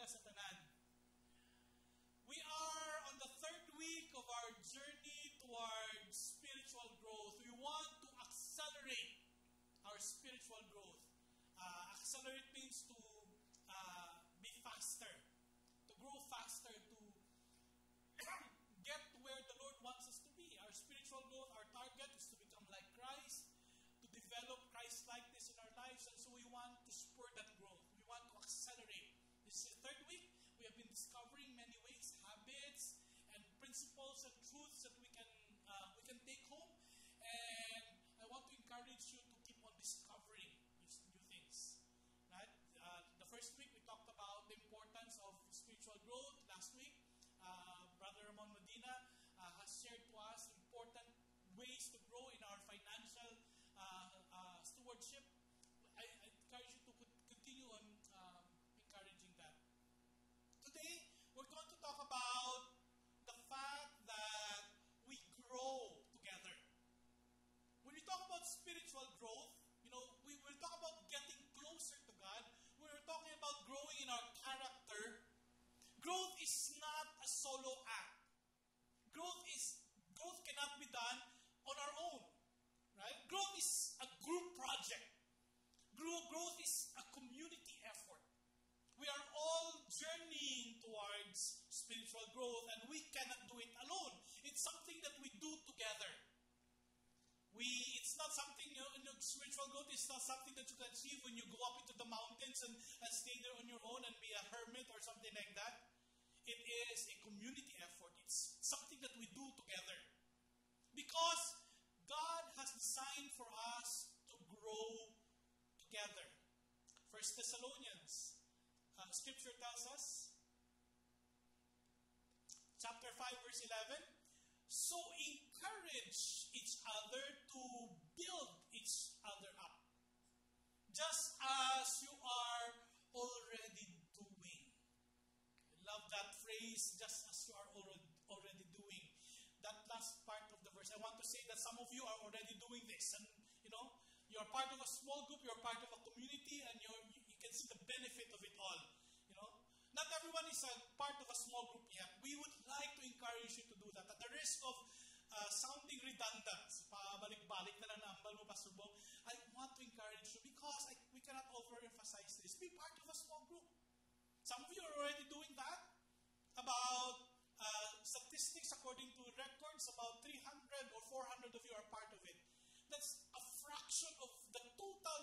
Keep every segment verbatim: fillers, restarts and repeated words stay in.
ka sa tanan. We are on the third week of our journey towards spiritual growth. We want to accelerate our spiritual growth. Uh, accelerate means to uh, be faster, to grow faster, to get to where the Lord wants us to be. Our spiritual growth, our target is to become like Christ, to develop Christ-likeness in our lives, and so we want to spur that growth. We want to accelerate. This is the third week. We have been discovering many ways, habits, and principles and truths that we can uh, we can take home. And I want to encourage you to keep on discovering these new things. Right? Uh, the first week we talked about the importance of spiritual growth. Last week, uh, Brother Ramon Medina uh, has shared to us important ways to grow in our financial uh, uh, stewardship. I, I encourage you to continue on um, encouraging that. Today, we're going to talk about the fact that we grow together. When we talk about spiritual growth, you know, we will talk about getting closer to God. We're talking about growing in our character. Growth is not a solo act. Growth is growth cannot be done on our own, right? Growth is a group project. Growth is a community effort. We are all journeying towards spiritual growth, and we cannot do it alone. It's something that we do together. We, it's not something, you know, spiritual growth is not something that you can achieve when you go up into the mountains and, and stay there on your own and be a hermit or something like that. It is a community effort. It's something that we do together. Because God has designed for us to grow together. First Thessalonians, uh, Scripture tells us, chapter five, verse eleven, so encourage each other to build each other up, just as you are already doing. I love that phrase, just as you are already doing. That last part of the verse, I want to say that some of you are already doing this. And, you know, you're part of a small group, you're part of a community, and you're, you can see the benefit of it all, you know. Not everyone is a part of a small group yet. We would like to encourage you to do that. At the risk of uh, sounding redundant, pabalik-balik na lang naambal mo, Pastor Bob, I want to encourage you because I, we cannot overemphasize this. Be part of a small group. Some of you are already doing that. About uh, statistics, according to records, about three hundred or four hundred of you are part of it. That's a fraction of the total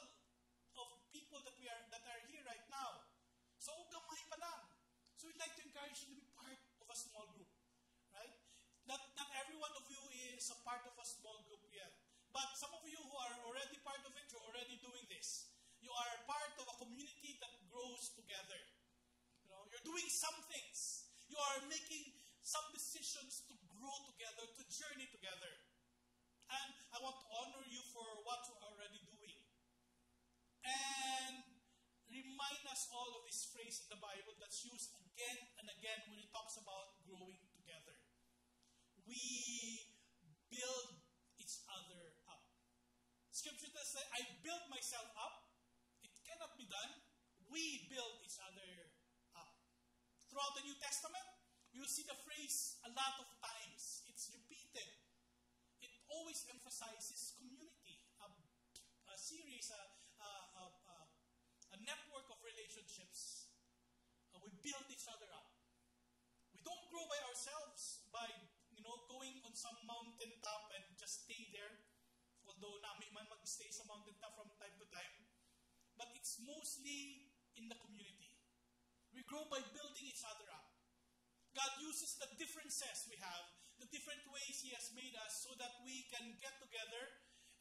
of people that we are that are here right now. So, gamay pa lang. So, we'd like to encourage you to be part of a small group. Right? Not, not every one of you is a part of a small group yet. But some of you who are already part of it, you're already doing this. You are part of a community that grows together. You know, you're doing some things. You are making some decisions to grow together, to journey together. And I want to honor you for what you are already doing. And remind us all of this phrase in the Bible that's used again and again when it talks about growing together. We build each other up. Scripture says that I build myself up. It cannot be done. We build each other up. Throughout the New Testament, you'll see the phrase a lot of times. It's repeated. It always emphasizes community. A, a series, a, a, a, a A network of relationships. Uh, we build each other up. We don't grow by ourselves, by, you know, going on some mountain top and just stay there. Although nami man mag-stay sa mountain top from time to time. But it's mostly in the community. We grow by building each other up. God uses the differences we have, the different ways He has made us so that we can get together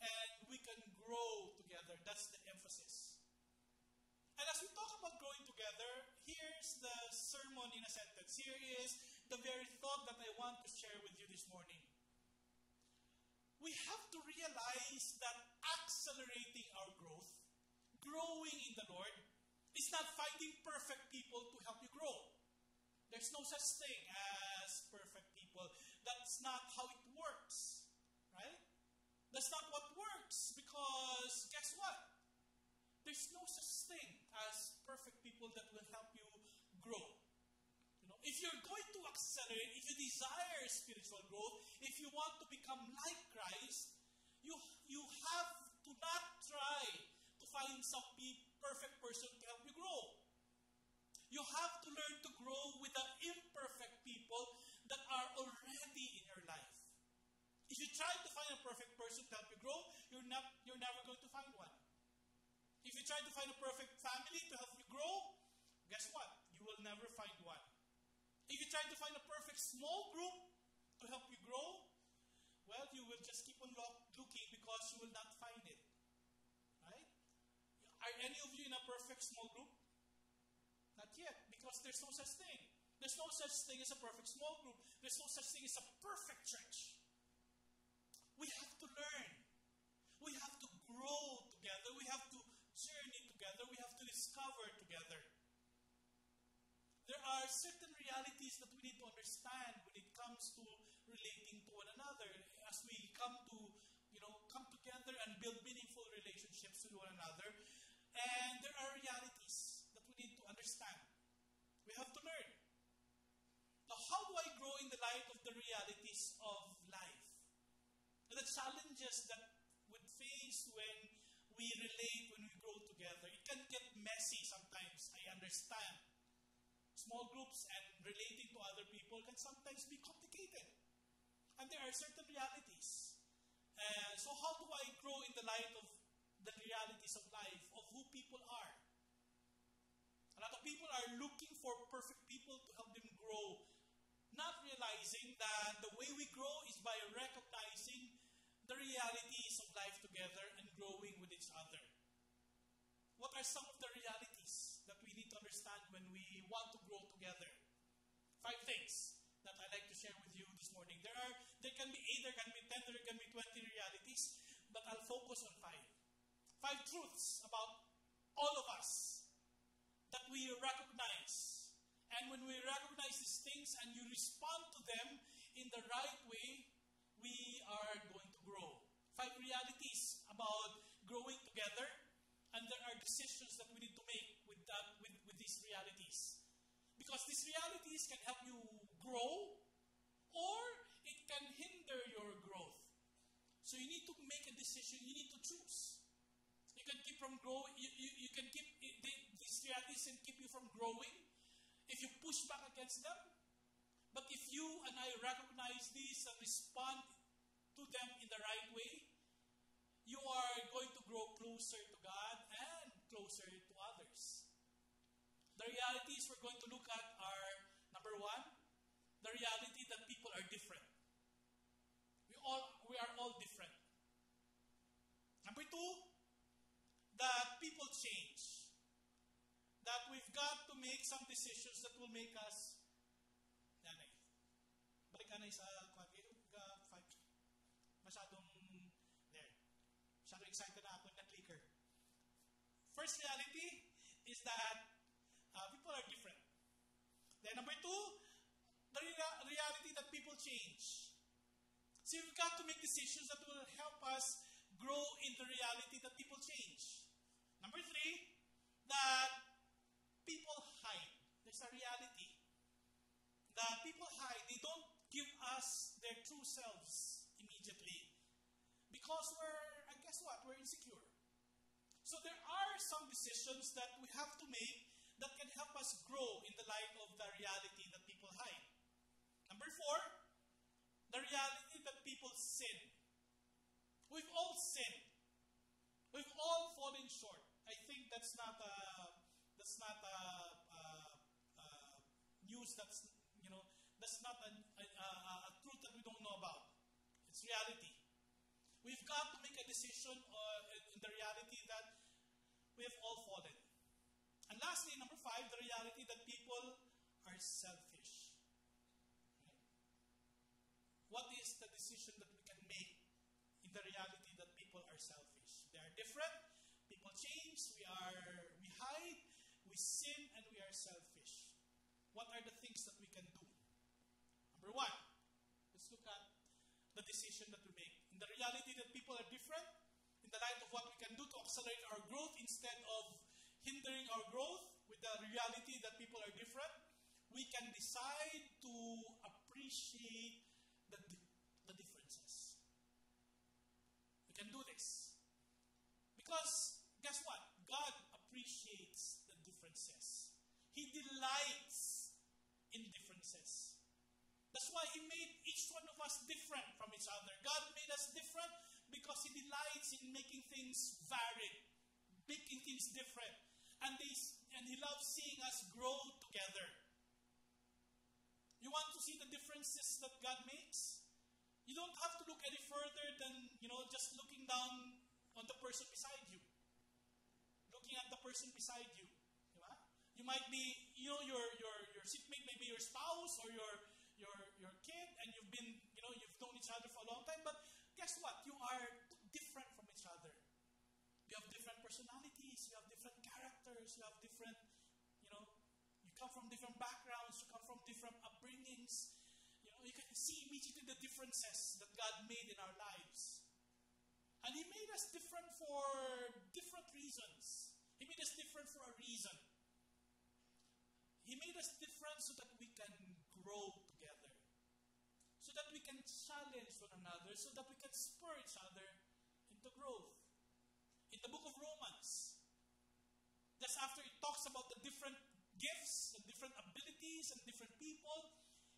and we can grow together. That's the emphasis. And as we talk about growing together, here's the sermon in a sentence. Here is the very thought that I want to share with you this morning. We have to realize that accelerating our growth, growing in the Lord, is not finding perfect people to help you grow. There's no such thing as perfect people. That's not how it works, right? That's not what works because guess what? There's no such thing as perfect people that will help you grow. You know, if you're going to accelerate, if you desire spiritual growth, if you want to become like Christ, you you have to not try to find some perfect person to help you grow. You have to learn to grow with the imperfect people that are already in your life. If you try to find a perfect person to help you grow, you're not you're never going to find one. If you try to find a perfect family to help you grow, guess what? You will never find one. If you try to find a perfect small group to help you grow, well, you will just keep on looking because you will not find it. Right? Are any of you in a perfect small group? Not yet, because there's no such thing. There's no such thing as a perfect small group. There's no such thing as a perfect church. We have to learn. We have to grow together. We have to journey together. We have to discover together. There are certain realities that we need to understand when it comes to relating to one another. As we come to, you know, come together and build meaningful relationships with one another. And there are realities that we need to understand. We have to learn. Now, how do I grow in the light of the realities of life? The challenges that we face when we relate, when we grow together. It can get messy sometimes, I understand. Small groups and relating to other people can sometimes be complicated. And there are certain realities. Uh, so how do I grow in the light of the realities of life, of who people are? A lot of people are looking for perfect people to help them grow, not realizing that the way we grow is by recognizing the realities of life together and growing with each other. What are some of the realities that we need to understand when we want to grow together? Five things that I'd like to share with you this morning. There are, there can be eight, there can be ten, there can be twenty realities, but I'll focus on five. Five truths about all of us that we recognize. And when we recognize these things and you respond to them in the right way, we are going to grow. Five realities about growing together, and there are decisions that we need to make with that, with, with these realities. Because these realities can help you grow, or it can hinder your growth. So you need to make a decision, you need to choose. You can keep from growing, you, you, you can keep, these realities can keep you from growing, if you push back against them. But if you and I recognize these and respond to them in the right way, you are going to grow closer to God and closer to others. The realities we're going to look at are, number one, the reality that people are different. We all we are all different. Number two, that people change. That we've got to make some decisions that will make us nanay. Balikanay sa kwagi. Five. Masyadong, there. Masyadong excited na ako na clicker. First reality is that uh, people are different. Then number two, the rea- reality that people change. So we've got to make decisions that will help us grow in the reality that people change. Number three, that people hide. There's a reality that people hide. They don't give us their true selves immediately because we're, and guess what, we're insecure. So there are some decisions that we have to make that can help us grow in the light of the reality that people hide. Number four, the reality that people sin. We've all sinned. We've all fallen short. I think that's not a That's not a, a, a news that's, you know, that's not a, a, a, a truth that we don't know about. It's reality. We've got to make a decision uh, in the reality that we have all fallen. And lastly, number five, the reality that people are selfish. Right? What is the decision that we can make in the reality that people are selfish? They are different, people change, we are, we hide, we sin, and we are selfish. What are the things that we can do? Number one, let's look at the decision that we make. In the reality that people are different, in the light of what we can do to accelerate our growth instead of hindering our growth with the reality that people are different, we can decide to appreciate the, the differences. We can do this. Because, guess what? God appreciates the differences. He delights in differences. That's why He made each one of us different from each other. God made us different because He delights in making things varied, making things different. And, they, and He loves seeing us grow together. You want to see the differences that God makes? You don't have to look any further than, you know, just looking down on the person beside you. Looking at the person beside you. You might be, you know, your, your, your seatmate may be your spouse or your, your, your kid, and you've been, you know, you've known each other for a long time, but guess what? You are different from each other. You have different personalities, you have different characters, you have different, you know, you come from different backgrounds, you come from different upbringings. You know, you can see immediately the differences that God made in our lives. And He made us different for different reasons. He made us different for a reason. He made us different so that we can grow together, so that we can challenge one another, so that we can spur each other into growth. In the book of Romans, just after it talks about the different gifts, the different abilities, and different people,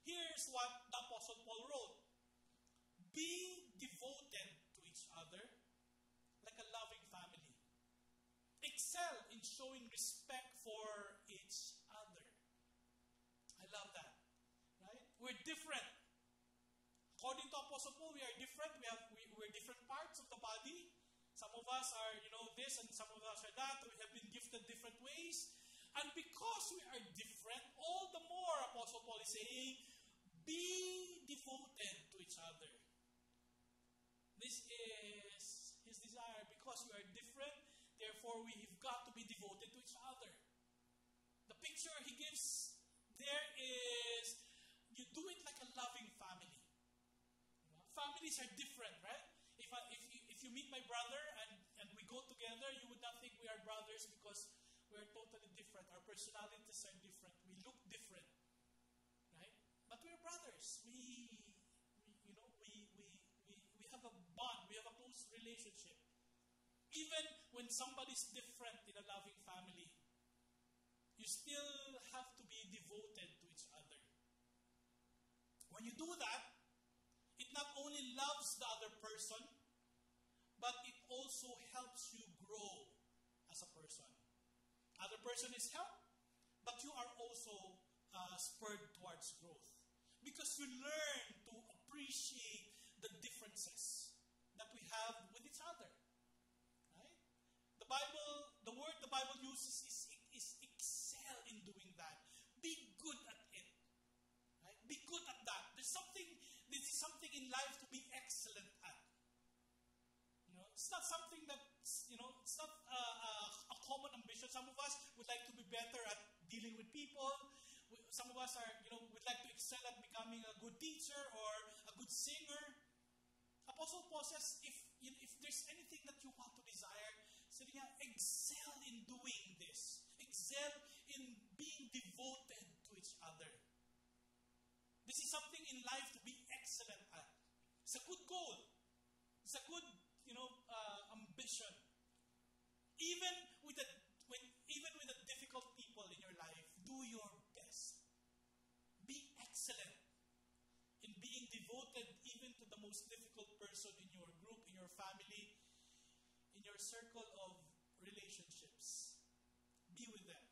here's what the Apostle Paul wrote. Be devoted to each other like a loving family. Excel in showing respect for each other. I love that. Right? We're different. According to Apostle Paul, we are different. We have, we, we're different parts of the body. Some of us are, you know, this, and some of us are that. We have been gifted different ways. And because we are different, all the more, Apostle Paul is saying, be devoted to each other. This is his desire. Because we are different, therefore we've got to be devoted to each other. The picture he gives there is, you do it like a loving family. Families are different, right? If, I, if, you, if you meet my brother and, and we go together, you would not think we are brothers because we are totally different. Our personalities are different. We look different, right? But we are brothers. We, we you know, we, we, we, we have a bond. We have a close relationship. Even when somebody's different in a loving family, you still have to be devoted to each other. When you do that, it not only loves the other person, but it also helps you grow as a person. Other person is helped, but you are also uh, spurred towards growth. Because you learn to appreciate the differences that we have with each other. Right? The Bible, the word the Bible uses is, is excel in doing that. Be good at it. Right? Be good at that. There's something, this is something in life to be excellent at. You know, it's not something that, you know, it's not uh, uh, a common ambition. Some of us would like to be better at dealing with people. We, some of us are, you know, would like to excel at becoming a good teacher or a good singer. Apostle Paul says, if, you know, if there's anything that you want to desire, so yeah, excel in doing this. Excel in being devoted to each other. This is something in life to be excellent at. It's a good goal. It's a good, you know, uh, ambition. Even with the when, even with the difficult people in your life, do your best. Be excellent in being devoted, even to the most difficult person in your group, in your family, in your circle of relationships. Be with them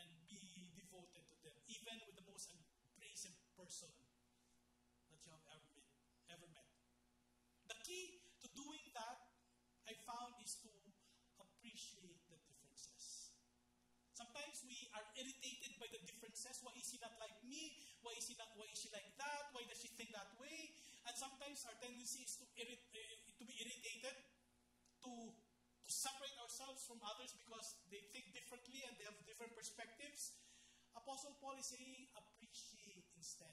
and be devoted to them, even with the most abrasive person that you have ever met, ever met. The key to doing that, I found, is to appreciate the differences. Sometimes we are irritated by the differences. Why is he not like me? Why is he not? Why is she like that? Why does she think that way? And sometimes our tendency is to, irrit- uh, to be irritated, to, to separate ourselves from others because they think differently and they have different perspectives. Apostle Paul is saying, appreciate instead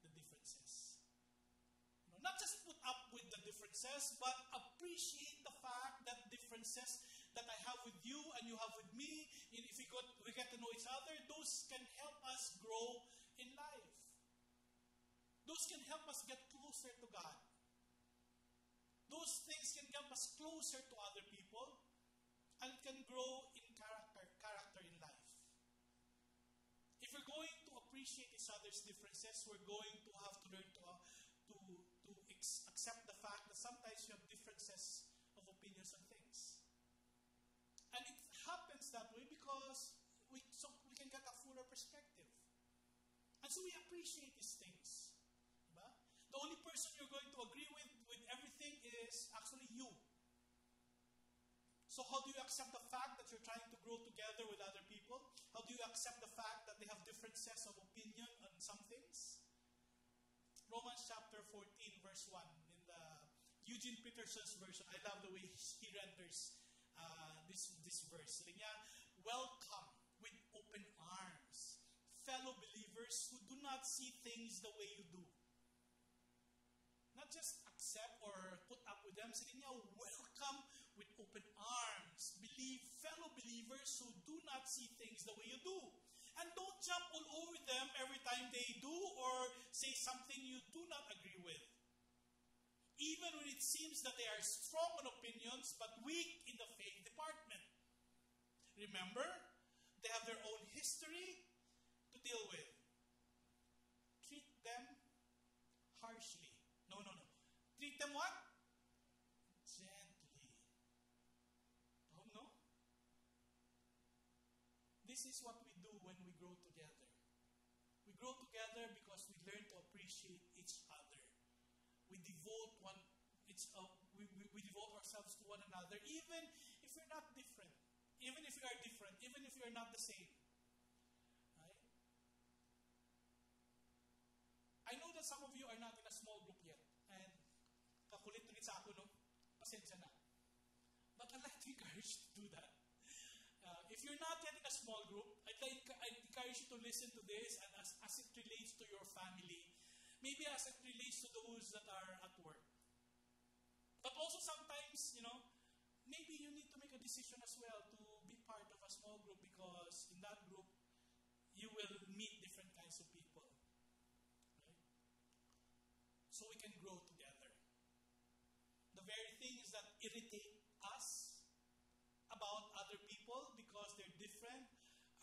the differences. You know, not just put up with the differences, but appreciate the fact that differences that I have with you and you have with me, if we go what we get to know each other, those can help us grow in life. Those can help us get closer to God. Those things can help us closer to other people and can grow in character, character in life. If we're going to appreciate each other's differences, we're going to have to learn to, uh, to, to accept the fact that sometimes we have differences of opinions on things. And it happens that way because we, so we can get a fuller perspective. And so we appreciate these things. Diba? The only person you're going to agree with with everything is actually you. So how do you accept the fact that you're trying to grow together with other people? How do you accept the fact that they have differences of opinion on some things? Romans chapter fourteen, verse one. In the Eugene Peterson's version, I love the way he renders uh, this, this verse. Welcome with open arms, fellow believers who do not see things the way you do. Not just accept or put up with them. Sige niya, welcome with open arms. Believe fellow believers who do not see things the way you do. And don't jump all over them every time they do or say something you do not agree with. Even when it seems that they are strong on opinions but weak in the faith department. Remember, they have their own history to deal with. Treat them harshly. No, no, no. Treat them what? Gently. Oh, no? This is what we do when we grow together. We grow together because we learn to appreciate each other. We devote one, each, uh, we, we, we devote ourselves to one another, even if we're not different. Even if we are different. Even if we are not the same. I know that some of you are not in a small group yet. And kakulit ulit sa ako, no? Pasensya na. But I'd like to encourage you to do that. Uh, if you're not yet in a small group, I'd, like, I'd encourage you to listen to this and as, as it relates to your family. Maybe as it relates to those that are at work. But also sometimes, you know, maybe you need to make a decision as well to be part of a small group because in that group, you will meet different kinds of people. So we can grow together. The very things that irritate us about other people because they're different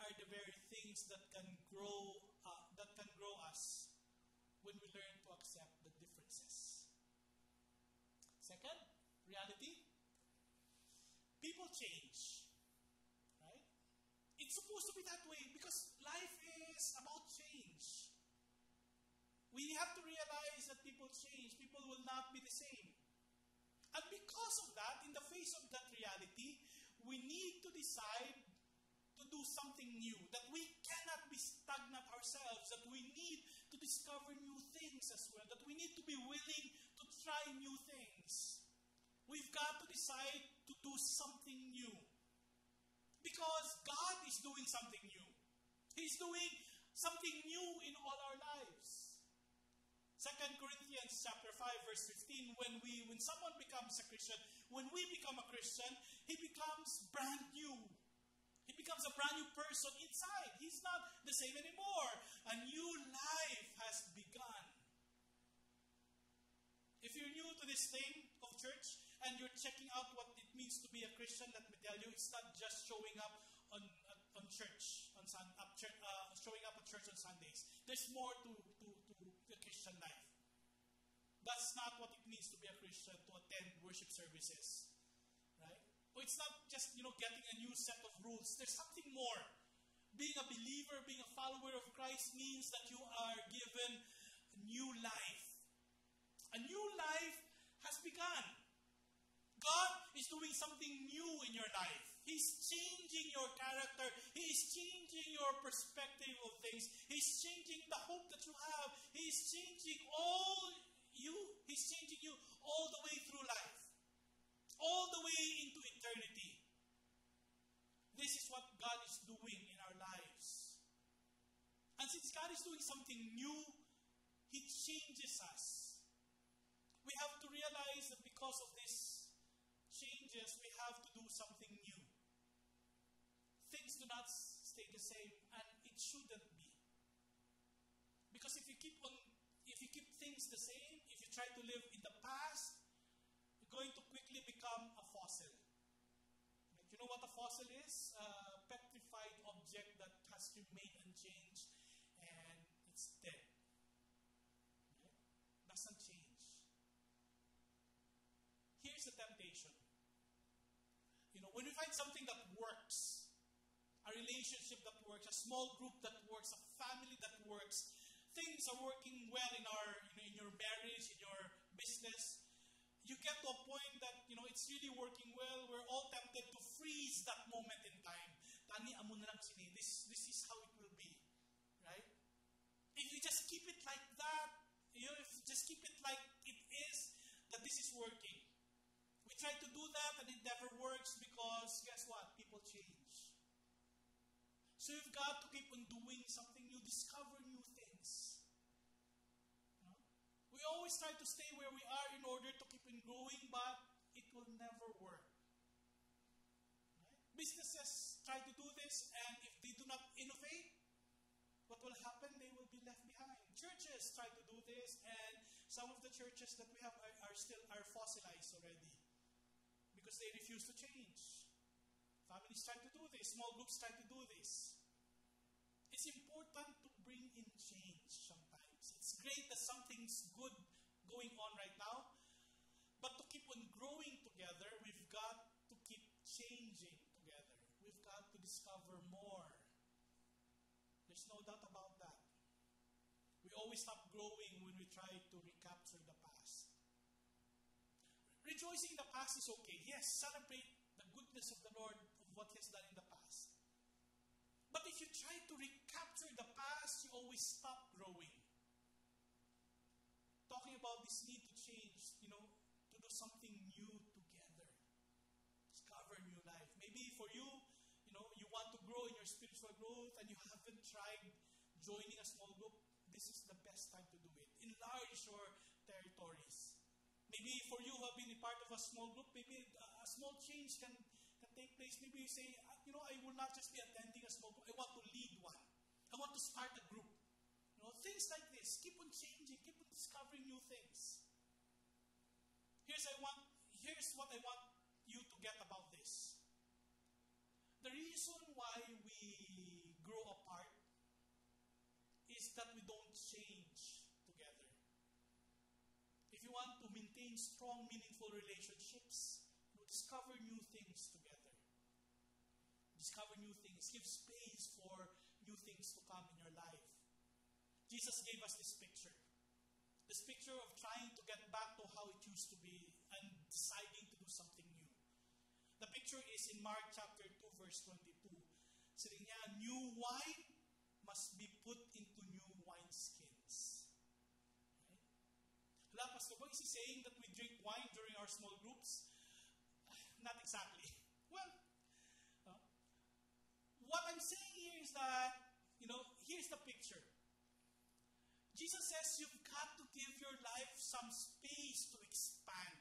are the very things that can grow uh, that can grow us when we learn to accept the differences. Second, reality. People change. Right? It's supposed to be that way because life is about change. We have to realize that people change. People will not be the same. And because of that, in the face of that reality, we need to decide to do something new. That we cannot be stagnant ourselves. That we need to discover new things as well. That we need to be willing to try new things. We've got to decide to do something new. Because God is doing something new. He's doing something new in all our lives. Second Corinthians chapter five, verse fifteen, when we when someone becomes a Christian, when we become a Christian, he becomes brand new. He becomes a brand new person inside. He's not the same anymore. A new life has begun. If you're new to this thing of church and you're checking out what it means to be a Christian, let me tell you, it's not just showing up on on church on sun, up church, uh, showing up at church on Sundays. There's more to to to the Christian life. That's not what it means to be a Christian, to attend worship services. Right? But it's not just, you know, getting a new set of rules. There's something more. Being a believer, being a follower of Christ means that you are given a new life. A new life has begun. God is doing something new in your life. He's changing your character. He is changing your perspective of things. He's changing the hope that you have. He's changing all you. He's changing you all the way through life. All the way into eternity. This is what God is doing in our lives. And since God is doing something new, He changes us. We have to realize that because of these changes, we have to do something new. Things do not stay the same, and it shouldn't be. Because if you keep on, if you keep things the same, if you try to live in the past, you're going to quickly become a fossil. Like, you know what a fossil is? A petrified object that has remained unchanged, and it's dead. Right? Doesn't change. Here's the temptation. You know, when you find something that works, a relationship that works, a small group that works, a family that works, things are working well in our, you know, in your marriage, in your business, you get to a point that, you know, it's really working well. We're all tempted to freeze that moment in time. Tani amo na lang sini. This, this is how it will be, right? If you just keep it like that, you know, if you just keep it like it is, that this is working. We try to do that and it never works because, guess what? People change. So you've got to keep on doing something new, discover new things. You know? We always try to stay where we are in order to keep on growing, but it will never work. Right? Businesses try to do this, and if they do not innovate, what will happen? They will be left behind. Churches try to do this, and some of the churches that we have are, are still are fossilized already because they refuse to change. Families try to do this. Small groups try to do this. It's important to bring in change sometimes. It's great that something's good going on right now, but to keep on growing together, we've got to keep changing together. We've got to discover more. There's no doubt about that. We always stop growing when we try to recapture the past. Rejoicing in the past is okay. Yes, celebrate the goodness of the Lord, of what He has done in the past. But if you try to recapture the past, you always stop growing. Talking about this need to change, you know, to do something new together. Discover new life. Maybe for you, you know, you want to grow in your spiritual growth and you haven't tried joining a small group, this is the best time to do it. Enlarge your territories. Maybe for you who have been a part of a small group, maybe a small change can, can take place. Maybe you say, you know, I will not just be attending a small group. I want to lead one. I want to start a group. You know, things like this. Keep on changing. Keep on discovering new things. Here's, I want, here's what I want you to get about this. The reason why we grow apart is that we don't change together. If you want to maintain strong, meaningful relationships, you discover new things together. Discover new things. Give space for new things to come in your life. Jesus gave us this picture. This picture of trying to get back to how it used to be and deciding to do something new. The picture is in Mark chapter two, verse twenty-two. Sabi niya, new wine must be put into new wineskins. Right? Hala, Pastor Boy, is he saying that we drink wine during our small groups? Not exactly. Well, uh, what I'm saying here is that, you know, here's the picture. Jesus says you've got to give your life some space to expand.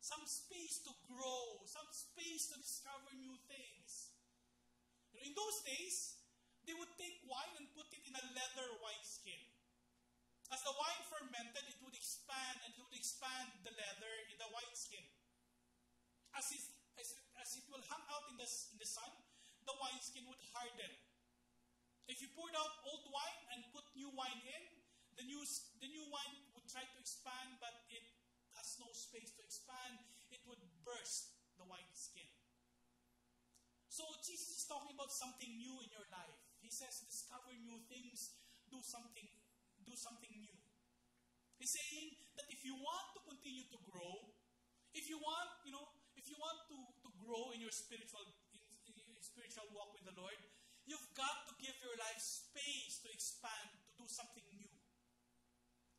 Some space to grow, some space to discover new things. You know, in those days, they would take wine and put it in a leather wineskin. As the wine fermented, it would expand and it would expand the leather in the wineskin. As it, as it, as it will hang out in the, in the sun, the wineskin would harden. If you poured out old wine and put new wine in, the new, the new wine would try to expand, but it has no space to expand, it would burst the wine skin. So Jesus is talking about something new in your life. He says, discover new things, do something, do something new. He's saying that if you want to continue to grow, if you want, you know, if you want to, to grow in your spiritual in, in your spiritual walk with the Lord, you've got to give your life space to expand, to do something new.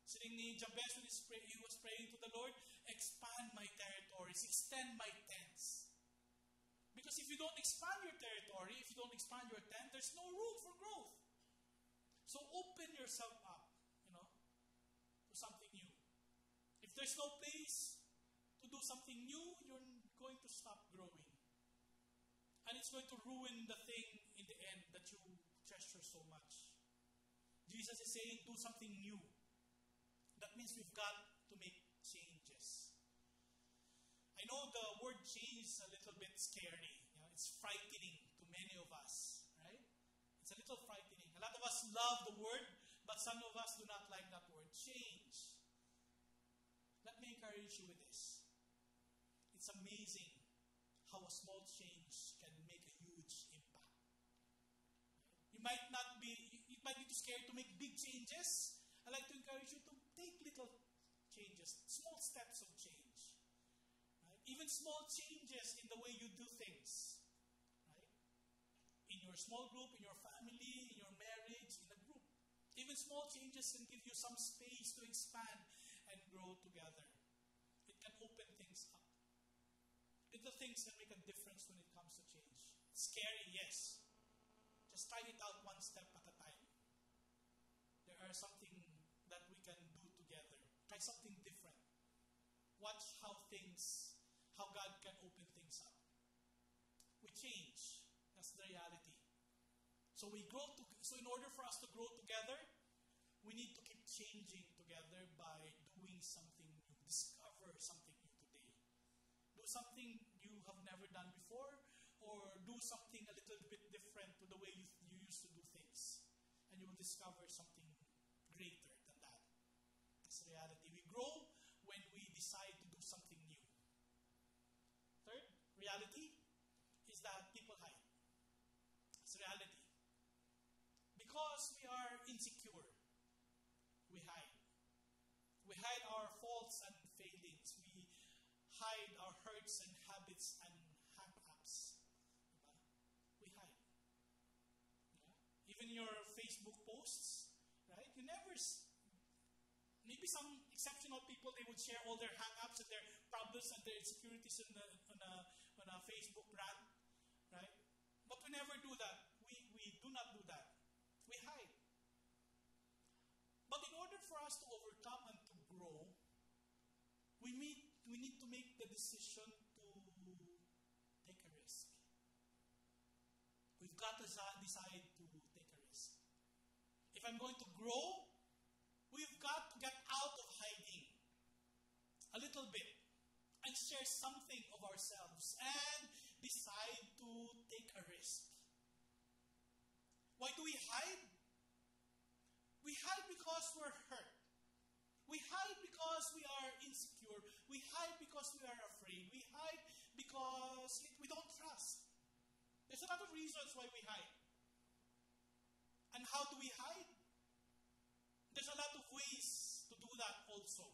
Sitting in Jabez, when he was praying to the Lord, expand my territories, extend my tents. Because if you don't expand your territory, if you don't expand your tent, there's no room for growth. So open yourself up, you know, to something new. If there's no place to do something new, you're going to stop growing. and it's going to ruin the thing in the end that you treasure so much. Jesus is saying, do something new. That means we've got to make changes. I know the word change is a little bit scary. You know, it's frightening to many of us, right? It's a little frightening. A lot of us love the word, but some of us do not like that word, change. Let me encourage you with this. It's amazing how a small change can make a huge impact. You might not be, you might be too scared to make big changes. I like to encourage you to take little changes, small steps of change. Right? Even small changes in the way you do things. Right? In your small group, in your family, in your marriage, in a group. Even small changes can give you some space to expand and grow together. It can open things up. Little things can make a difference when it comes to change. It's scary, yes. Just try it out one step at a time. There are something that we can do together. Try something different. Watch how things, how God can open things up. We change. That's the reality. So we grow. To, so in order for us to grow together, we need to keep changing together by doing something new. Discover something new today. Do something you have never done before, or do something a little bit different to the way you, you used to do things. And you will discover something greater than that. That's reality. We grow when we decide to do something new. Third, reality is that people hide. It's reality. Because we are insecure, we hide. We hide our faults and failings. We hide our hurts and habits and hang-ups. We hide. Even your Facebook posts, right? You never, maybe some exceptional people, they would share all their hang-ups and their problems and their insecurities in the, on, a, on a Facebook rant, right? But we never do that. We, we do not do that. We hide. But in order for us to overcome and to grow, we need, we need to make the decision to take a risk. We've got to decide to take a risk. If I'm going to grow, we've got to get out of hiding a little bit and share something of ourselves and decide to take a risk. Why do we hide? We hide because we're hurt. We hide because we are insecure. We hide because we are afraid. We hide because we don't trust. There's a lot of reasons why we hide. And how do we hide? There's a lot of ways to do that also.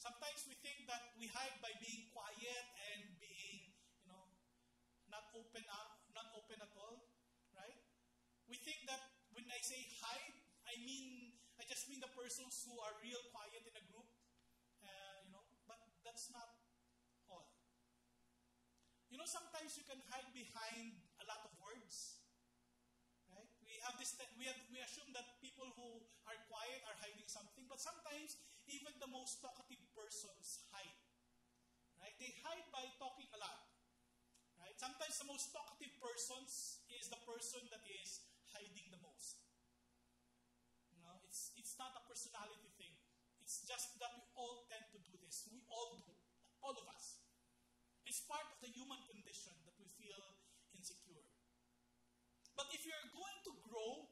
Sometimes we think that we hide by being quiet and being, you know, not open up, not open at all, right? We think that when I say hide, I mean, I just mean the persons who are real quiet in a group, uh, you know, but that's not all. You know, sometimes you can hide behind a lot of words, right? We have this. We have, we assume that people who are quiet are hiding something, but sometimes even the most talkative persons hide, right? They hide by talking a lot, right? Sometimes the most talkative persons is the person that is hiding the most. You know, it's it's not a personality thing. It's just that we all tend to do this. We all do, all of us. It's part of the human condition that we feel insecure. But if you're going to grow,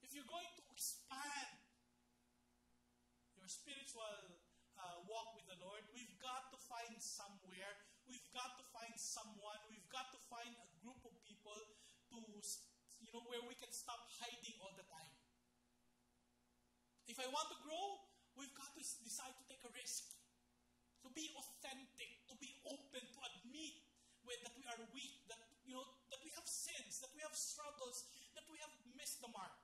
if you're going to expand your spiritual uh, walk with the Lord, we've got to find somewhere, we've got to find someone, we've got to find a group of people to, you know, where we can stop hiding all the time. If I want to grow, we've got to decide to take a risk. To be authentic, to be open, to admit when, that we are weak, that, you know, that we have sins, that we have struggles, that we have missed the mark.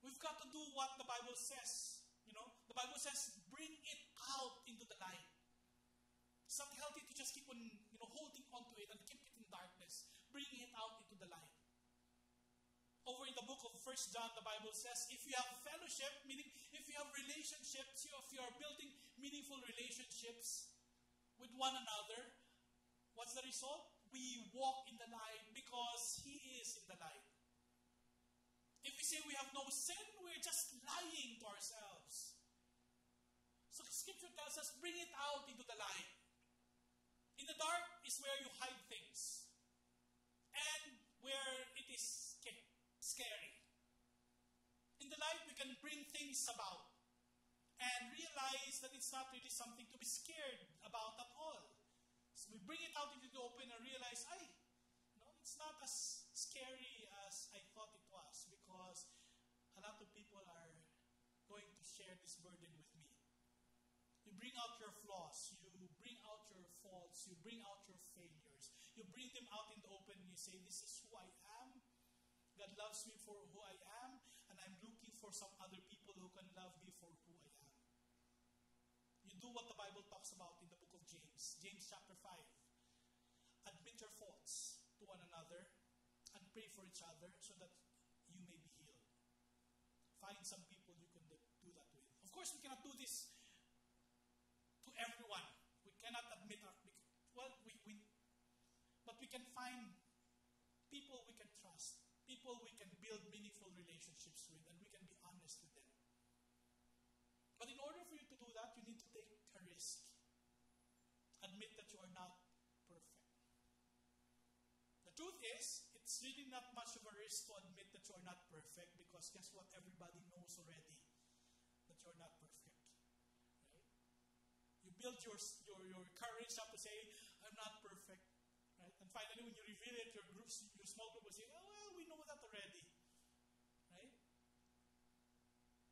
We've got to do what the Bible says. You know, the Bible says, bring it out into the light. It's not healthy to just keep on, you know, holding onto it and keep it in darkness. Bring it out into the light. Over in the book of First John, the Bible says, if you have fellowship, meaning if you have relationships, if you are building meaningful relationships with one another, what's the result? we walk in the light because He is in the light. If we say we have no sin, we're just lying to ourselves. So the scripture tells us, bring it out into the light. In the dark is where you hide things and where it is scary. In the light, we can bring things about and realize that it's not really something to be scared about at all. So we bring it out into the open and realize, ay, no, it's not as scary as I thought it was, because a lot of people are going to share this burden with me. You bring out your flaws, you bring out your faults, you bring out your failures, you bring them out in the open and you say, this is who I am. God loves me for who I am, and I'm looking for some other people who can love me for who I am. You do what the Bible talks about in the book of James. James chapter five. Admit your faults to one another and pray for each other so that you may be healed. Find some people you can do that with. Of course, we cannot do this to everyone. We cannot admit our... Well, we... we but we can find people we can trust. People we can build meaningful relationships with, and we can be honest with them. But in order for you to do that, you need to take a risk. Admit that you are not perfect. The truth is, it's really not much of a risk to admit that you are not perfect, because guess what? Everybody knows already that you are not perfect. Right? You build your, your, your courage up to say, I'm not perfect. Right? And finally, when you reveal it, your groups, your small group will say, oh, well, we know that already. Right?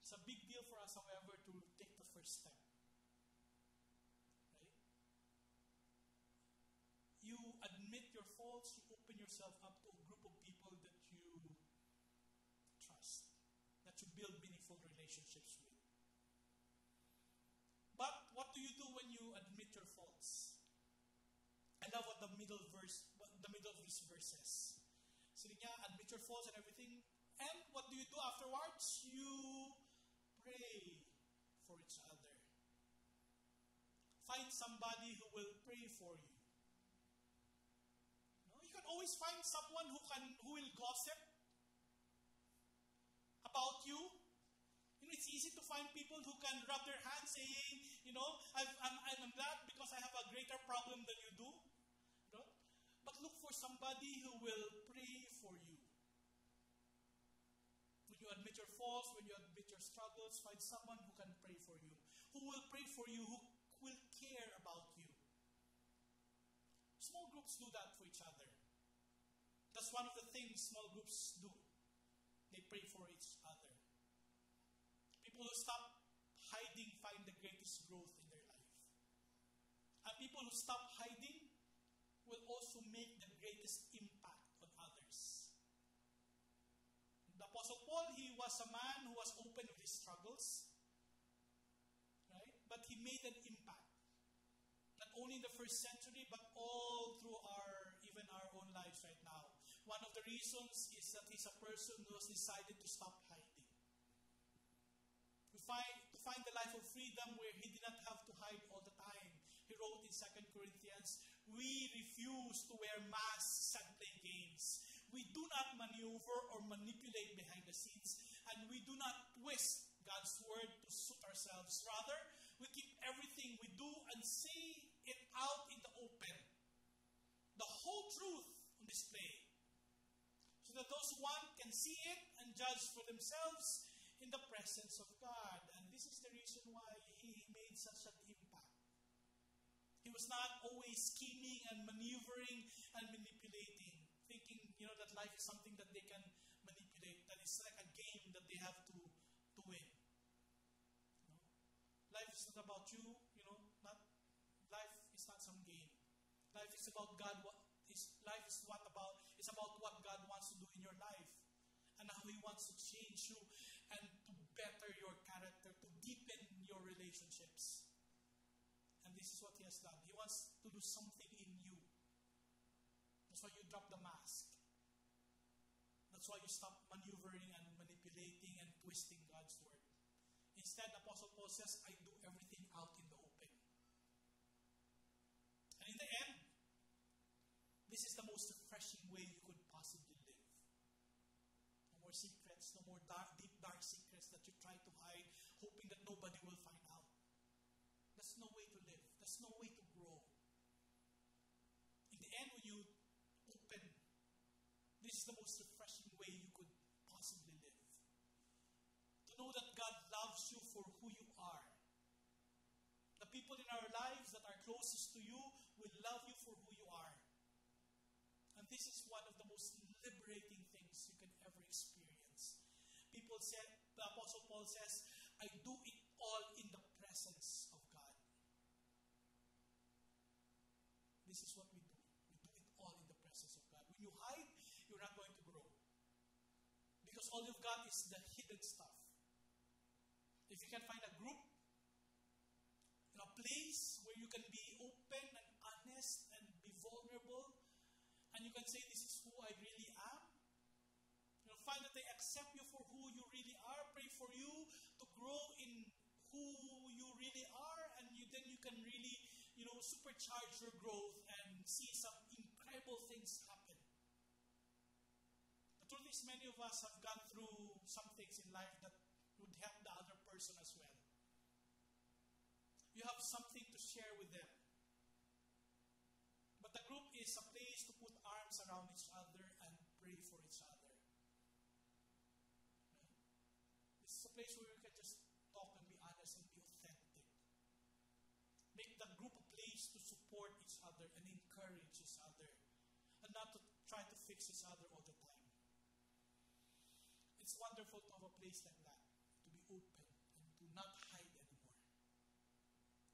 It's a big deal for us, however, to take the first step. Right? You admit your faults, you open yourself up to a group of people that you trust, that you build meaningful relationships with. But what do you do when you admit your faults? I love what the middle verse, what the middle of this verse says. So yeah, admit your faults and everything. And what do you do afterwards? You pray for each other. Find somebody who will pray for you. You know, you can always find someone who can who will gossip about you. You know, it's easy to find people who can rub their hands saying, you know, I've, I'm, I'm glad because I have a greater problem than you do. You know? But look for somebody who will pray for you. When you admit your faults, when you admit your struggles, find someone who can pray for you, who will pray for you, who will care about you. Small groups do that for each other. That's one of the things small groups do. They pray for each other. People who stop hiding find the greatest growth in their life. And people who stop hiding will also make the greatest impact on others. The Apostle Paul, he was a man who was open with his struggles, right? But he made an impact. Not only in the first century, but all through our, even our own lives right now. One of the reasons is that he's a person who has decided to stop hiding. To find, to find the life of freedom where he did not have to hide all the time. He wrote in Second Corinthians, we refuse to wear masks and play games. We do not maneuver or manipulate behind the scenes, and we do not twist God's word to suit ourselves. Rather, we keep everything we do and say it out in the open. The whole truth on display, so that those who want can see it and judge for themselves in the presence of God. And this is the reason why he made such an impact. He was not always scheming and maneuvering and manipulating, thinking, you know, that life is something that they can manipulate, that it's like a game that they have to, to win. You know? Life is not about you, you know, not, life is not some game. Life is about God, what is, life is what about, it's about what God wants to do in your life. And how he wants to change you and to better your character, to deepen your relationships. And this is what he has done. He wants to do something in you. That's why you drop the mask. That's why you stop maneuvering and manipulating and twisting God's word. Instead, Apostle Paul says, I do everything out in the open. And in the end, this is way you could possibly live. No more secrets, no more dark, deep, dark secrets that you try to hide, hoping that nobody will find out. There's no way to live. There's no way to grow. In the end, when you open, this is the most refreshing way you could possibly live. To know that God loves you for who you are. The people in our lives that are closest to you will love you for who you are. And this is one of the most liberating things you can ever experience. People said, the Apostle Paul says, I do it all in the presence of God. This is what we do. We do it all in the presence of God. When you hide, you're not going to grow. Because all you've got is the hidden stuff. If you can find a group, a place where you can be open and honest and be vulnerable, and you can say, this is who I really am. You'll find that they accept you for who you really are, pray for you to grow in who you really are, and you, then you can really, you know, supercharge your growth and see some incredible things happen. The truth is, many of us have gone through some things in life that would help the other person as well. You have something to share with them. But the group is a place to put arms around each other and pray for each other. This is a place where you can just talk and be honest and be authentic. Make the group a place to support each other and encourage each other, and not to try to fix each other all the time. It's wonderful to have a place like that, to be open and to not hide anything.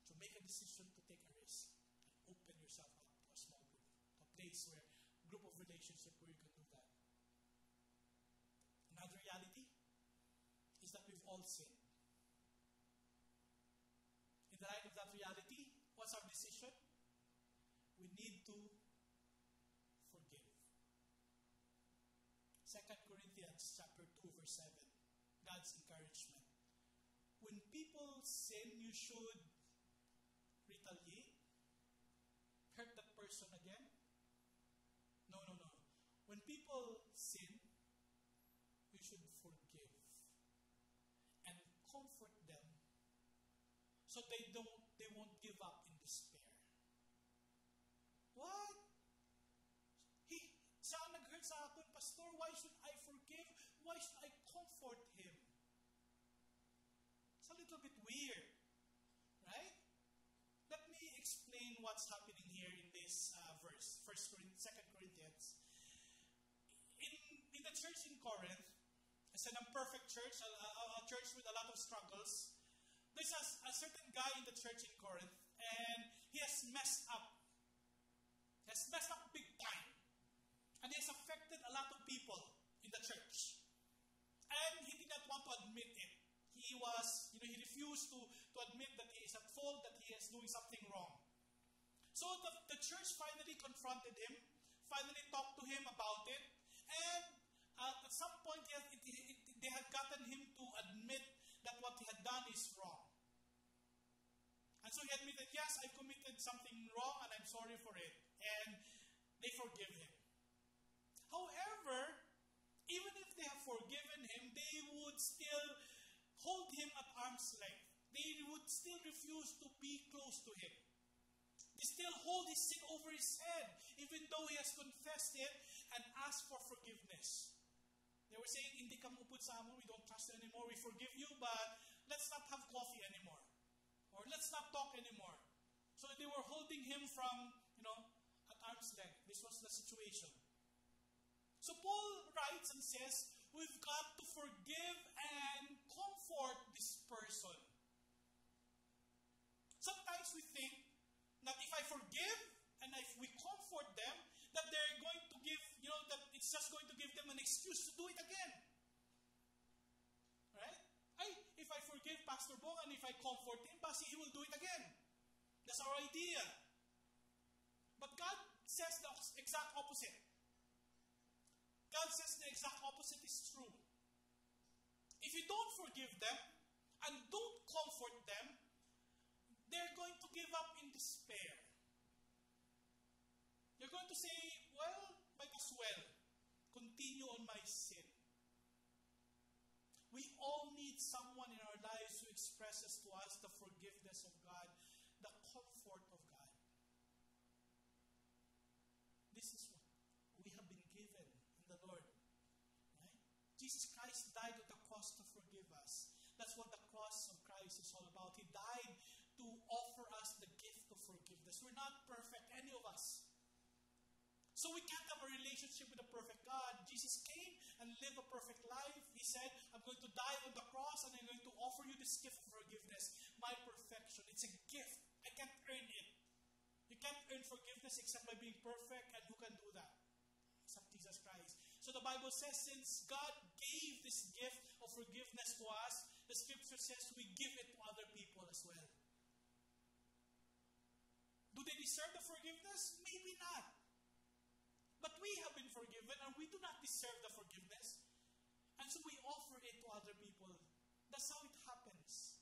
So make a decision to take a risk and open yourself up to a small group, to a place where, a group of relationships where you can do that. Another reality is that we've all sinned. In the light of that reality, what's our decision? We need to forgive. Second Corinthians chapter two, verse seven, God's encouragement. When people sin, you should retaliate, hurt that person again? No, no, no. When people sin, you should forgive and comfort them so they don't, they won't give up in despair. What? He, siya nag-hurt sa akin, Pastor, why should I forgive? Why should I comfort him? It's a little bit weird, right? Let me explain what's happening here in this uh, verse, First Corinthians, Second Corinthians. In, in the church in Corinth, it's an imperfect church, a, a, a church with a lot of struggles. There's a, a certain guy in the church in Corinth, and he has messed up. He has messed up big time. And he has affected a lot of people in the church. And he did not want to admit it. He was, you know, he refused to, to admit that he is at fault, that he is doing something wrong. So the, the church finally confronted him, finally talked to him about it, and uh, at some point they had, it, it, they had gotten him to admit that what he had done is wrong. And so he admitted, yes, I committed something wrong and I'm sorry for it. And they forgive him. However, even if they have forgiven him, they would still hold him at arm's length. They would still refuse to be close to him. They still hold his sin over his head, even though he has confessed it and asked for forgiveness. They were saying, hindi ka muput sa amin, we don't trust you anymore, we forgive you, but let's not have coffee anymore. Or let's not talk anymore. So they were holding him from, you know, at arm's length. This was the situation. So Paul writes and says, we've got to forgive and comfort this person. Sometimes we think that if I forgive and if we comfort them, that they're going to give, you know, that it's just going to give them an excuse to do it again. Right? I, if I forgive Pastor Bong and if I comfort him, Pastor, he will do it again. That's our idea. But God says the exact opposite. God says the exact opposite is true. If you don't forgive them and don't comfort them, they're going to give up in despair. You're going to say, well, might as well. continue on my sin. We all need someone in our lives who expresses to us the forgiveness of God, the comfort of God. This is what we have been given in the Lord. Right? Jesus Christ died at the cross to forgive us. That's what the cross of Christ is all about. He died to offer us the gift of forgiveness. We're not perfect, any of us. So we can't have a relationship with a perfect God. Jesus came and lived a perfect life. He said, I'm going to die on the cross and I'm going to offer you this gift of forgiveness. My perfection. It's a gift. I can't earn it. You can't earn forgiveness except by being perfect, and who can do that? Except Jesus Christ. So the Bible says, since God gave this gift of forgiveness to us, the Scripture says we give it to other people as well. Do they deserve the forgiveness? Maybe not. But we have been forgiven and we do not deserve the forgiveness. And so we offer it to other people. That's how it happens.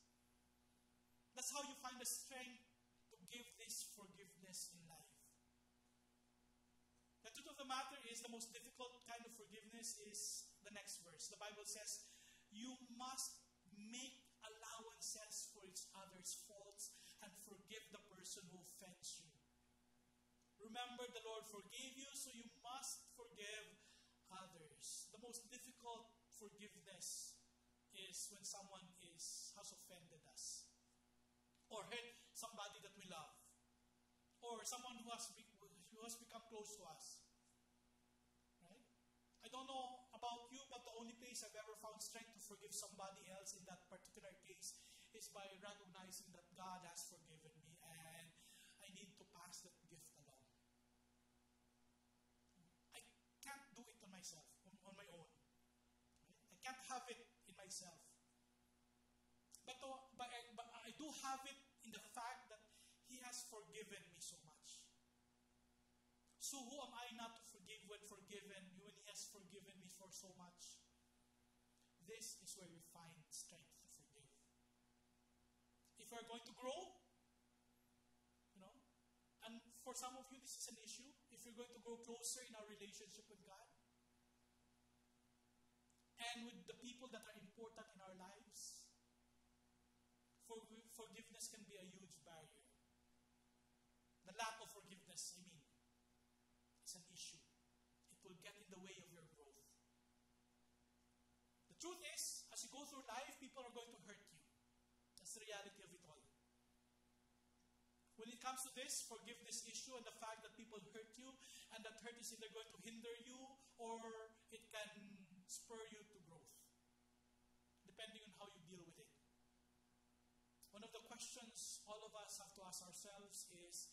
That's how you find the strength to give this forgiveness in life. The truth of the matter is the most difficult kind of forgiveness is the next verse. The Bible says, you must make allowances for each other's faults and forgive the person who offends you. Remember, the Lord forgave you, so you must forgive others. The most difficult forgiveness is when someone is, has offended us, or hurt somebody that we love, or someone who has, who has become close to us. Right? I don't know about you, but the only place I've ever found strength to forgive somebody else in that particular case is by recognizing that God has forgiven me, and I need to pass that gift along. Can't do it on myself, on, on my own. I can't have it in myself. But, to, but, I, but I do have it in the fact that He has forgiven me so much. So who am I not to forgive when forgiven, when He has forgiven me for so much? This is where we find strength to forgive. If we're going to grow, you know, and for some of you, this is an issue. If you're going to grow closer in our relationship with God and with the people that are important in our lives, for, forgiveness can be a huge barrier. The lack of forgiveness, I mean, is an issue. It will get in the way of your growth. The truth is, as you go through life, people are going to hurt you. That's the reality of it all. When it comes to this, forgive this issue and the fact that people hurt you, and that hurt is either going to hinder you or it can spur you to growth, depending on how you deal with it. One of the questions all of us have to ask ourselves is,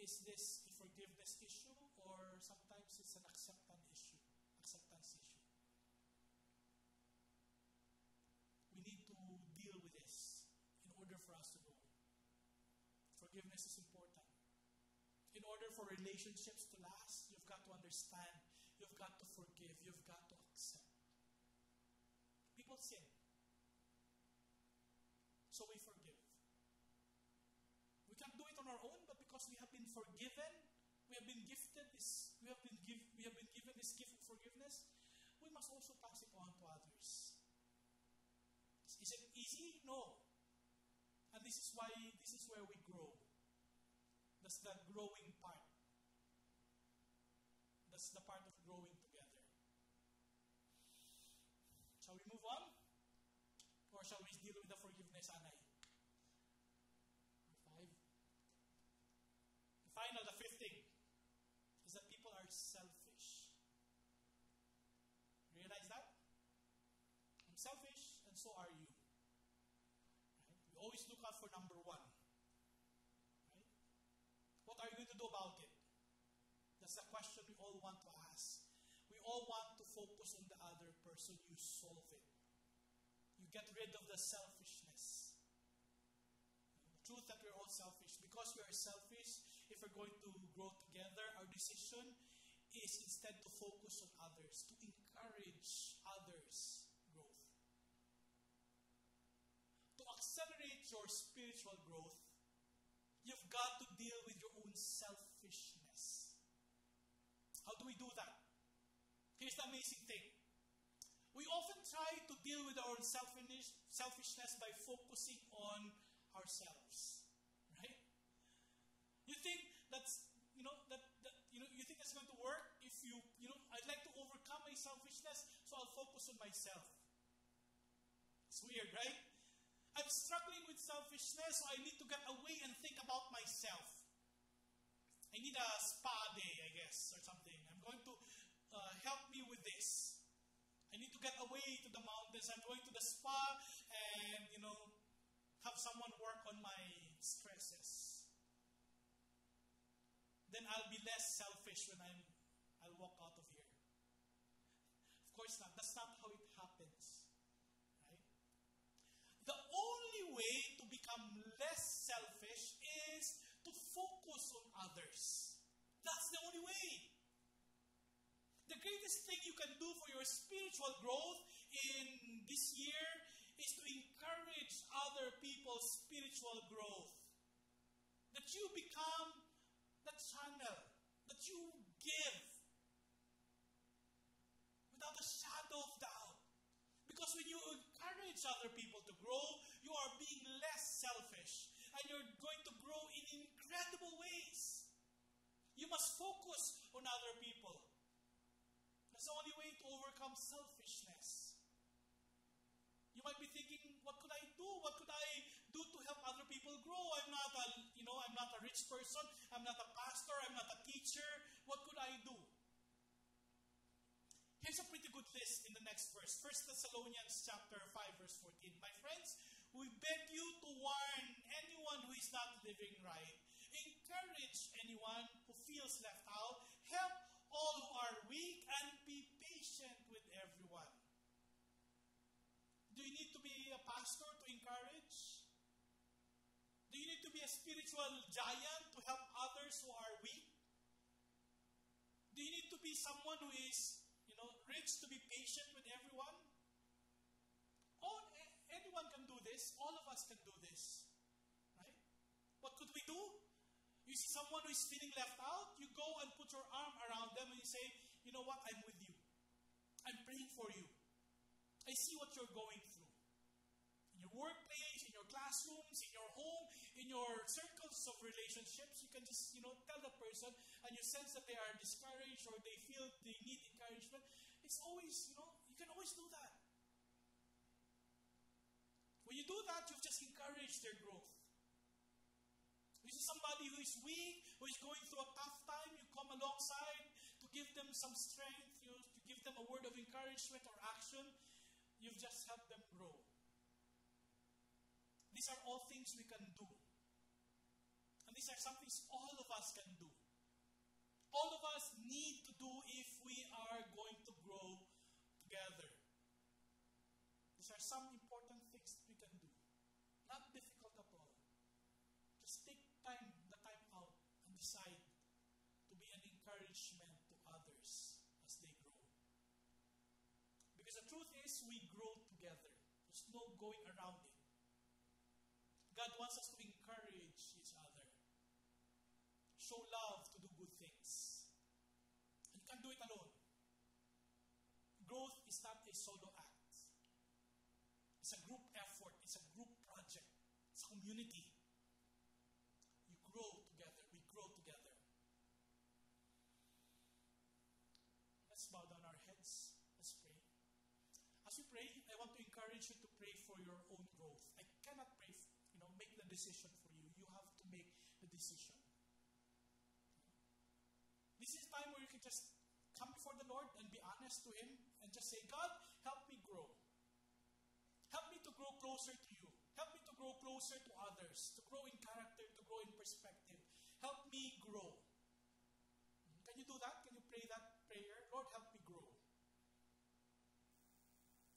is this a forgiveness issue, or sometimes it's an acceptance issue? Acceptance issue. We need to deal with this in order for us to grow. Forgiveness is important. In order for relationships to last, you've got to understand, you've got to forgive, you've got to accept. People sin. So we forgive. We can't do it on our own, but because we have been forgiven, we have been gifted this, we have been give, we have been given this gift of forgiveness, we must also pass it on to others. Is it easy? No. And this is why, this is where we grow. That's the growing part. That's the part of growing together. Shall we move on? Or shall we deal with the forgiveness, Anay? Five. The final, the fifth thing, is that people are selfish. Realize that? I'm selfish, and so are you. Always look out for number one. Right? What are you going to do about it? That's the question we all want to ask. We all want to focus on the other person. You solve it. You get rid of the selfishness. The truth that we're all selfish. Because we are selfish, if we're going to grow together, our decision is instead to focus on others, to encourage others' growth. To accelerate your spiritual growth, you've got to deal with your own selfishness. How do we do that? Here's the amazing thing. We often try to deal with our own selfish, selfishness by focusing on ourselves, right? You think that's, you know, that, that you know, you think that's going to work if you, you know, I'd like to overcome my selfishness, so I'll focus on myself. It's weird, right? I'm struggling with selfishness, so I need to get away and think about myself. I need a spa day, I guess, or something. I'm going to uh, help me with this. I need to get away to the mountains. I'm going to the spa and, you know, have someone work on my stresses. Then I'll be less selfish when I'm, I'll walk out of here. Of course not. That's not how it happens, right? The only way to become less selfish is to focus on others. That's the only way. The greatest thing you can do for your spiritual growth in this year is to encourage other people's spiritual growth. That you become the channel, that you give without a shadow of doubt. Because when you encourage other people to grow, you are being less selfish and you're going to grow in incredible ways. You must focus on other people. That's the only way to overcome selfishness. You might be thinking, what could I do? What could I do to help other people grow? I'm not a, you know, I'm not a rich person. I'm not a pastor. I'm not a teacher. What could I do? Here's a pretty good list in the next verse. First Thessalonians chapter five, verse fourteen. My friends, we beg you to warn anyone who is not living right. Encourage anyone who feels left out. Help all who are weak and be patient with everyone. Do you need to be a pastor to encourage? Do you need to be a spiritual giant to help others who are weak? Do you need to be someone who is, you know, rich to be patient with everyone? All, anyone can do this. All of us can do this, right? What could we do? You see someone who is feeling left out, you go and put your arm around them and you say, you know what, I'm with you. I'm praying for you. I see what you're going through. In your workplace, in your classrooms, in your home, in your circles of relationships, you can just, you know, tell the person and you sense that they are discouraged or they feel they need encouragement. It's always, you know, you can always do that. When you do that, you've just encouraged their growth. You see somebody who is weak, who is going through a tough time, you come alongside to give them some strength, you know, to give them a word of encouragement or action. You've just helped them grow. These are all things we can do. And these are some things all of us can do. All of us need to do if we are going to grow together. These are some important things that we can do. Not difficult at all. Just take time, the time out and decide to be an encouragement to others as they grow. Because the truth is, we grow together. There's no going around it. God wants us to encourage each other. Show love to do good things. You can't do it alone. Growth is not a solo act. It's a group effort. It's a group project. It's a community. You grow together. We grow together. Let's bow down our heads. Let's pray. As we pray, I want to encourage you to pray for your own growth. I cannot pray, you know, make the decision for you. You have to make the decision. This is a time where you can just come before the Lord and be honest to Him and just say, God, help me grow. Help me to grow closer to you. Help me to grow closer to others, to grow in character, to grow in perspective. Help me grow. Can you do that? Can you pray that prayer? Lord, help me grow.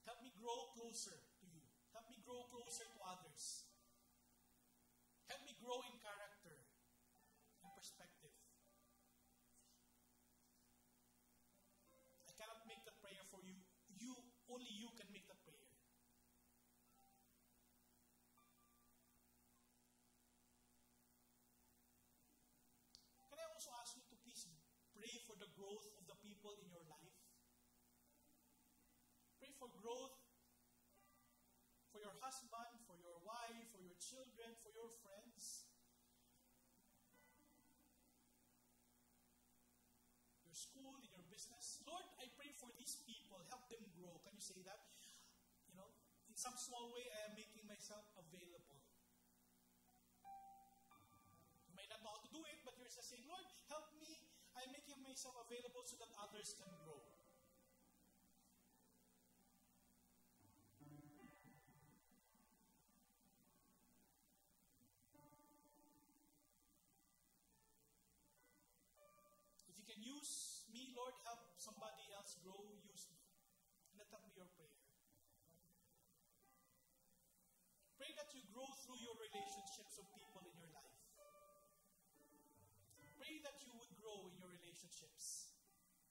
Help me grow closer to you. Help me grow closer to others. Help me grow in character and perspective. I cannot make that prayer for you. You, only you can make that prayer. Can I also ask you to please pray for the growth of the people in your life? for growth, for your husband, for your wife, for your children, for your friends. Your school, in your business. Lord, I pray for these people. Help them grow. Can you say that? You know, in some small way, I am making myself available. You might not know how to do it, but you're just saying, Lord, help me. I am making myself available so that others can grow. Use me, Lord, help somebody else grow, use me. Let that be your prayer. Pray that you grow through your relationships with people in your life. Pray that you would grow in your relationships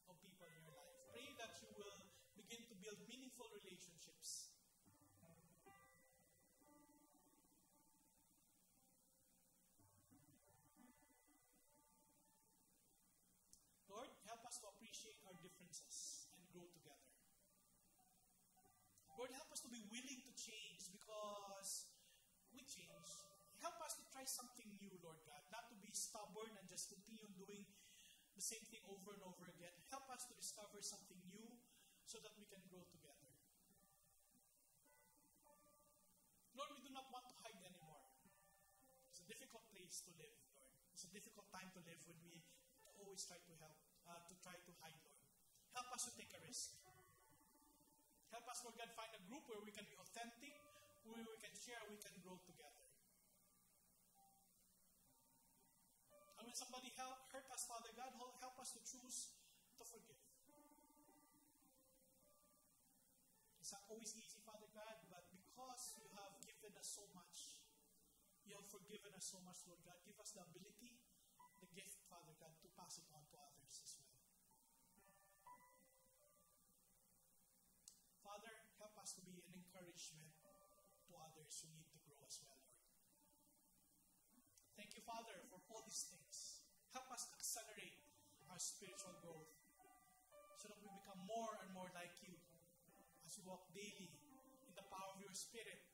of people in your life. Pray that you will begin to build meaningful relationships. Our differences and grow together. Lord, help us to be willing to change because we change. Help us to try something new, Lord God, not to be stubborn and just continue doing the same thing over and over again. Help us to discover something new so that we can grow together. Lord, we do not want to hide anymore. It's a difficult place to live, Lord. It's a difficult time to live when we always try to help. Uh, to try to hide, Lord. Help us to take a risk. Help us, Lord God, find a group where we can be authentic, where we can share, we can grow together. And when somebody help, hurt us, Father God, help us to choose to forgive. It's not always easy, Father God, but because you have given us so much, you have forgiven us so much, Lord God, give us the ability, the gift, Father God, to pass it on to others as well. Father, help us to be an encouragement to others who need to grow as well, Lord. Thank you, Father, for all these things. Help us accelerate our spiritual growth so that we become more and more like you as we walk daily in the power of your Spirit